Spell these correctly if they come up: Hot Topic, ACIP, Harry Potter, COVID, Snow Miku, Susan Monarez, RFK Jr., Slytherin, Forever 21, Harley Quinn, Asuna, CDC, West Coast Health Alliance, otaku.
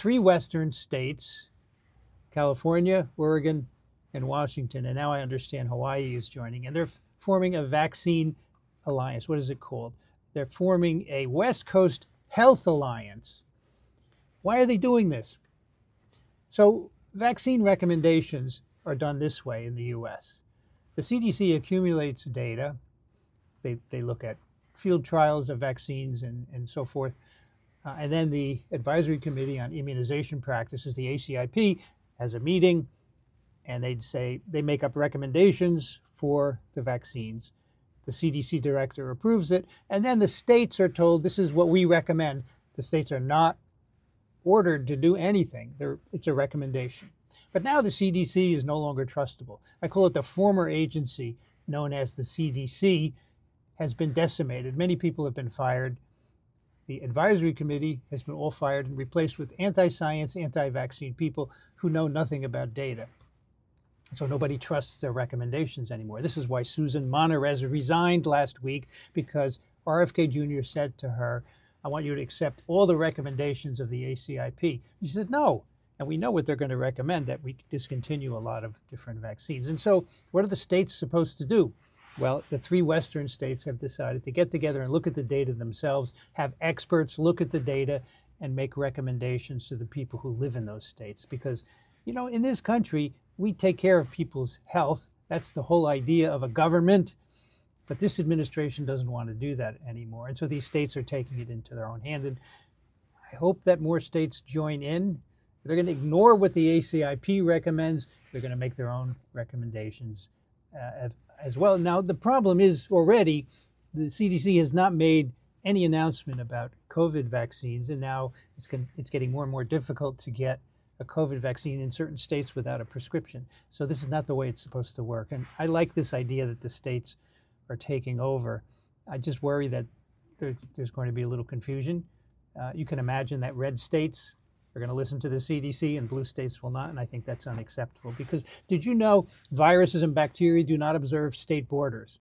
three Western states, California, Oregon, and Washington. And now I understand Hawaii is joining. And they're forming a vaccine alliance. What is it called? They're forming a West Coast Health Alliance. Why are they doing this? So vaccine recommendations are done this way in the U.S. The CDC accumulates data. They look at field trials of vaccines and so forth. And then the Advisory Committee on Immunization Practices, the ACIP, has a meeting, and they'd say they make up recommendations for the vaccines. The CDC director approves it, and then the states are told, this is what we recommend. The states are not ordered to do anything. It's a recommendation. But now the CDC is no longer trustable. I call it the former agency known as the CDC has been decimated. Many people have been fired. The advisory committee has been all fired and replaced with anti-science, anti-vaccine people who know nothing about data. So nobody trusts their recommendations anymore. This is why Susan Monarez resigned last week, because RFK Jr. said to her, I want you to accept all the recommendations of the ACIP. She said, no. And we know what they're going to recommend, that we discontinue a lot of different vaccines. And so what are the states supposed to do? Well, the three Western states have decided to get together and look at the data themselves, have experts look at the data and make recommendations to the people who live in those states. Because, you know, in this country, we take care of people's health. That's the whole idea of a government. But this administration doesn't want to do that anymore. And so these states are taking it into their own hand. And I hope that more states join in. They're going to ignore what the ACIP recommends. They're going to make their own recommendations as well. Now, the problem is already the CDC has not made any announcement about COVID vaccines. And now it's getting more and more difficult to get a COVID vaccine in certain states without a prescription. So this is not the way it's supposed to work. And I like this idea that the states are taking over. I just worry that there's going to be a little confusion. You can imagine that red states are going to listen to the CDC and blue states will not, and I think that's unacceptable. Because did you know viruses and bacteria do not observe state borders?